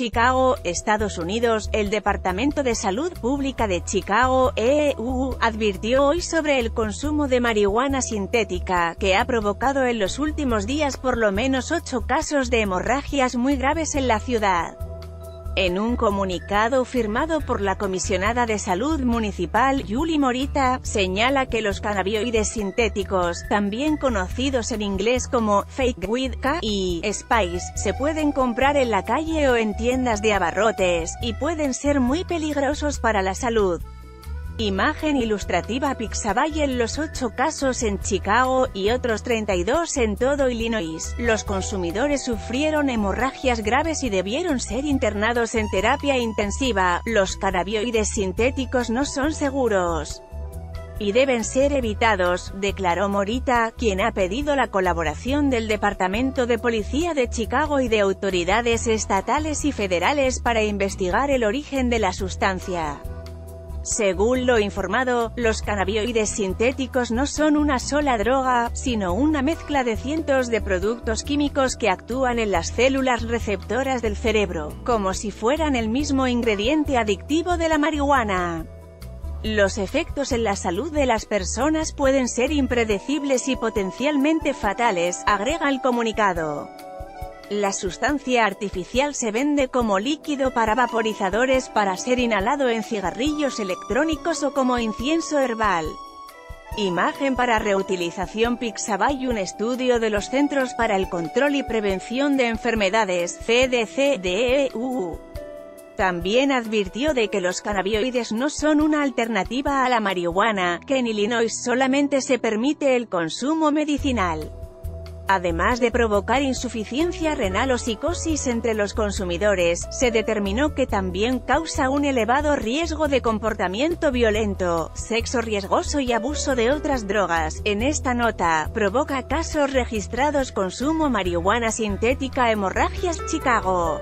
Chicago, Estados Unidos, el Departamento de Salud Pública de Chicago, EU, advirtió hoy sobre el consumo de marihuana sintética, que ha provocado en los últimos días por lo menos 8 casos de hemorragias muy graves en la ciudad. En un comunicado firmado por la comisionada de Salud Municipal, Julie Morita, señala que los cannabinoides sintéticos, también conocidos en inglés como fake weed y spice, se pueden comprar en la calle o en tiendas de abarrotes, y pueden ser muy peligrosos para la salud. Imagen ilustrativa Pixabay. En los 8 casos en Chicago, y otros 32 en todo Illinois, los consumidores sufrieron hemorragias graves y debieron ser internados en terapia intensiva. Los cannabinoides sintéticos no son seguros y deben ser evitados, declaró Morita, quien ha pedido la colaboración del Departamento de Policía de Chicago y de autoridades estatales y federales para investigar el origen de la sustancia. Según lo informado, los cannabinoides sintéticos no son una sola droga, sino una mezcla de cientos de productos químicos que actúan en las células receptoras del cerebro, como si fueran el mismo ingrediente adictivo de la marihuana. Los efectos en la salud de las personas pueden ser impredecibles y potencialmente fatales, agrega el comunicado. La sustancia artificial se vende como líquido para vaporizadores para ser inhalado en cigarrillos electrónicos o como incienso herbal. Imagen para reutilización Pixabay. Un estudio de los Centros para el Control y Prevención de Enfermedades (CDC) de EU. También advirtió de que los cannabinoides no son una alternativa a la marihuana, que en Illinois solamente se permite el consumo medicinal. Además de provocar insuficiencia renal o psicosis entre los consumidores, se determinó que también causa un elevado riesgo de comportamiento violento, sexo riesgoso y abuso de otras drogas. En esta nota, provoca casos registrados consumo marihuana sintética hemorragias Chicago.